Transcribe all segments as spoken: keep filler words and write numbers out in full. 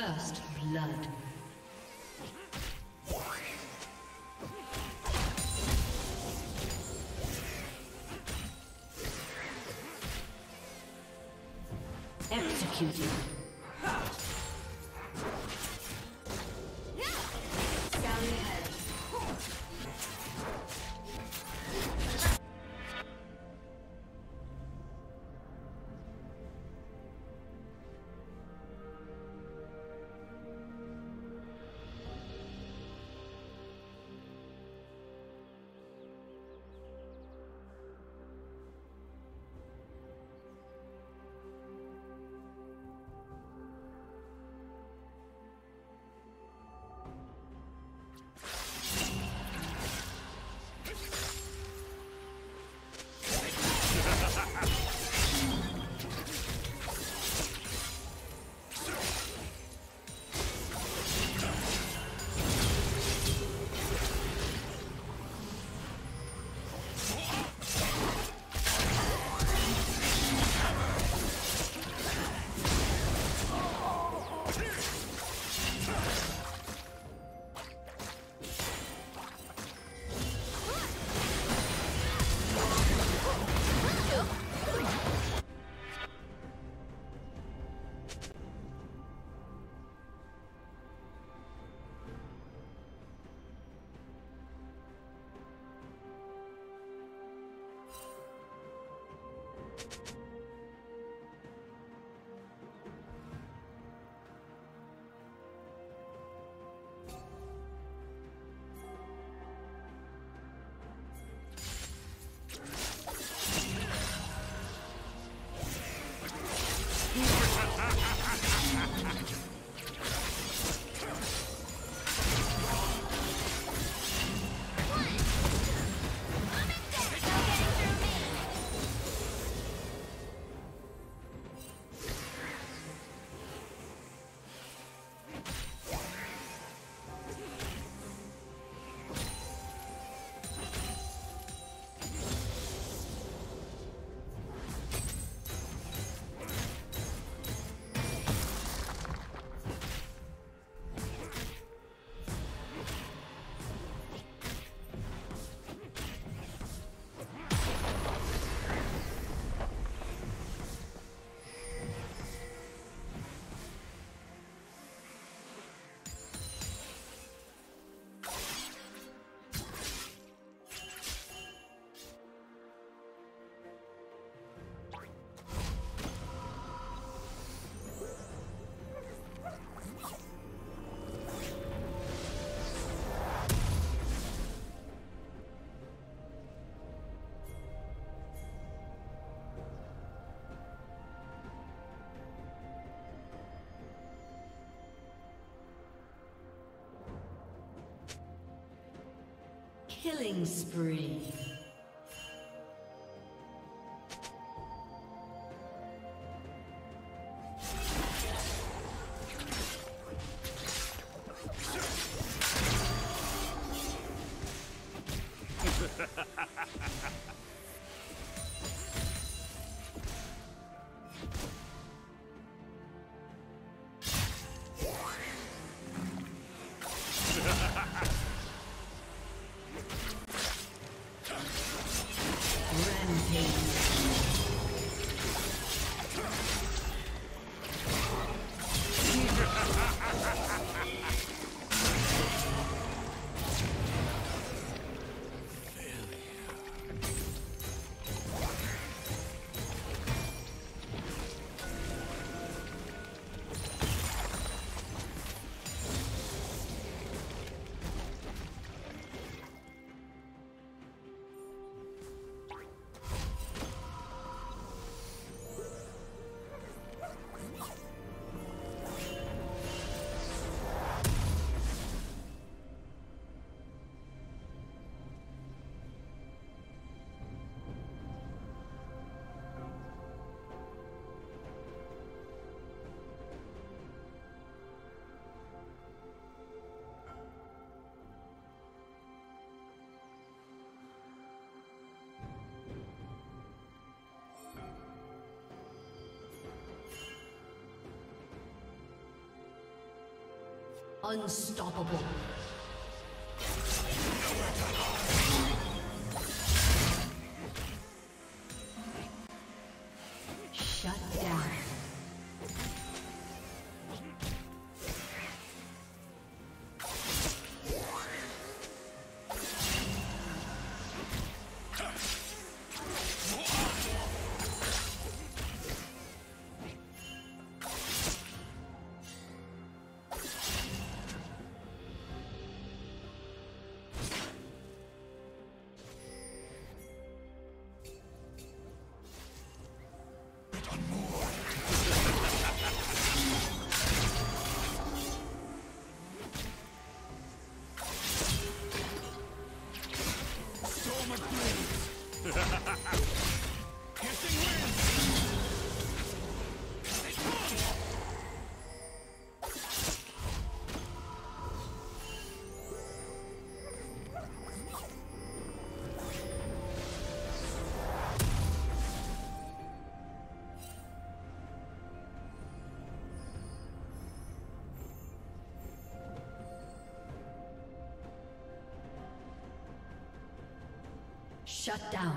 First blood. Executed. Killing spree. Unstoppable. Shut down. Shut down.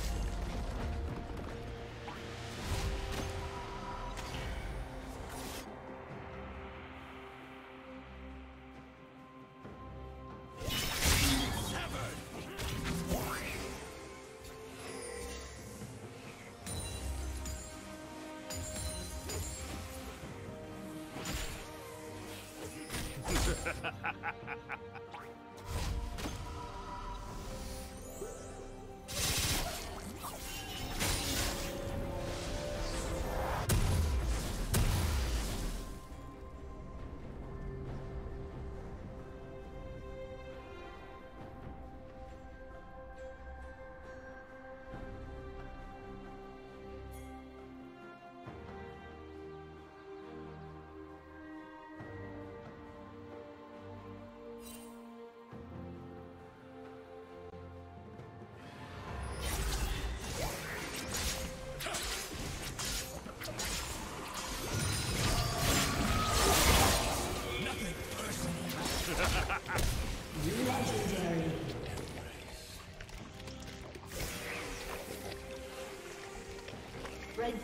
The red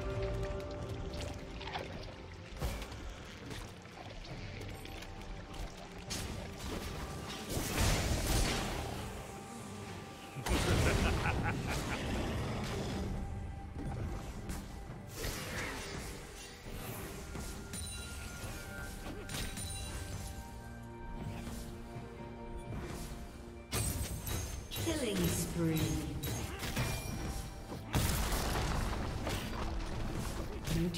Killing spree. Blue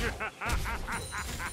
Ha ha ha ha ha!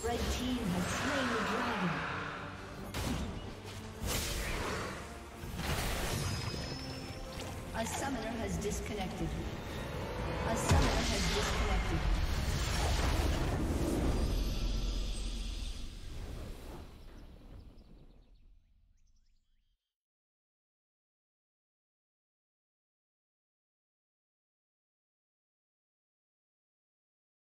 Red team has slain the dragon. A summoner has disconnected. A summoner has disconnected.